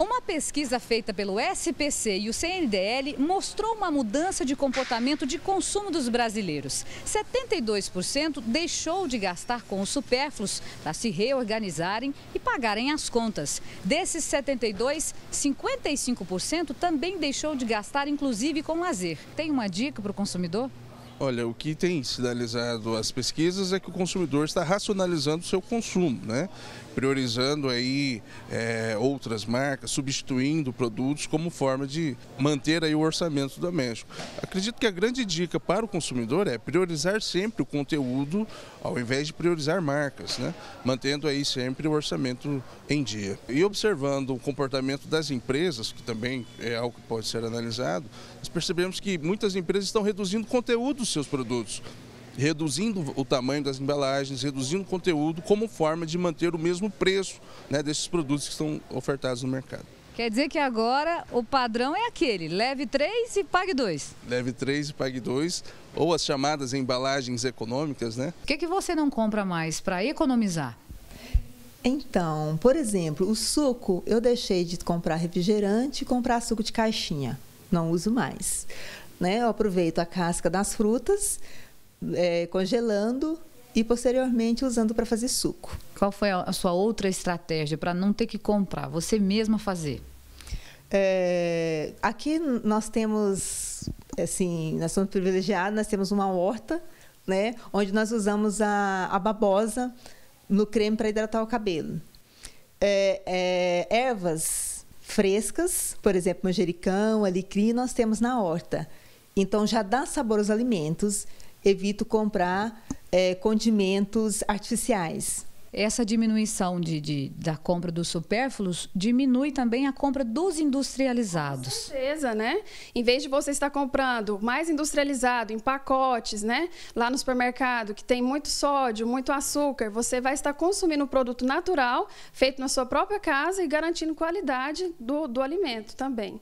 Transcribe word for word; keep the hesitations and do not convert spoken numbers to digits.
Uma pesquisa feita pelo S P C e o C N D L mostrou uma mudança de comportamento de consumo dos brasileiros. setenta e dois por cento deixou de gastar com os supérfluos para se reorganizarem e pagarem as contas. Desses setenta e dois por cento, cinquenta e cinco por cento também deixou de gastar, inclusive com lazer. Tem uma dica para o consumidor? Olha, o que tem sinalizado as pesquisas é que o consumidor está racionalizando o seu consumo, né? Priorizando aí é, outras marcas, substituindo produtos como forma de manter aí o orçamento doméstico. Acredito que a grande dica para o consumidor é priorizar sempre o conteúdo ao invés de priorizar marcas, né? Mantendo aí sempre o orçamento em dia. E observando o comportamento das empresas, que também é algo que pode ser analisado, nós percebemos que muitas empresas estão reduzindo conteúdo seus produtos, reduzindo o tamanho das embalagens, reduzindo o conteúdo como forma de manter o mesmo preço, né, desses produtos que estão ofertados no mercado. Quer dizer que agora o padrão é aquele, leve três e pague dois. Leve três e pague dois, ou as chamadas embalagens econômicas, né? O que que você não compra mais para economizar? Então, por exemplo, o suco, eu deixei de comprar refrigerante e comprar suco de caixinha, não uso mais, né? Eu aproveito a casca das frutas, É, congelando e posteriormente usando para fazer suco. Qual foi a sua outra estratégia para não ter que comprar, você mesma fazer? É, aqui nós temos, assim, nós somos privilegiados, nós temos uma horta, né, onde nós usamos a, a babosa no creme para hidratar o cabelo. É, é, ervas frescas, por exemplo, manjericão, alecrim, nós temos na horta. Então já dá sabor aos alimentos. Evito comprar é, condimentos artificiais. Essa diminuição de, de, da compra dos supérfluos diminui também a compra dos industrializados. Com certeza, né? Em vez de você estar comprando mais industrializado, em pacotes, né? Lá no supermercado, que tem muito sódio, muito açúcar, você vai estar consumindo um produto natural, feito na sua própria casa e garantindo qualidade do, do alimento também.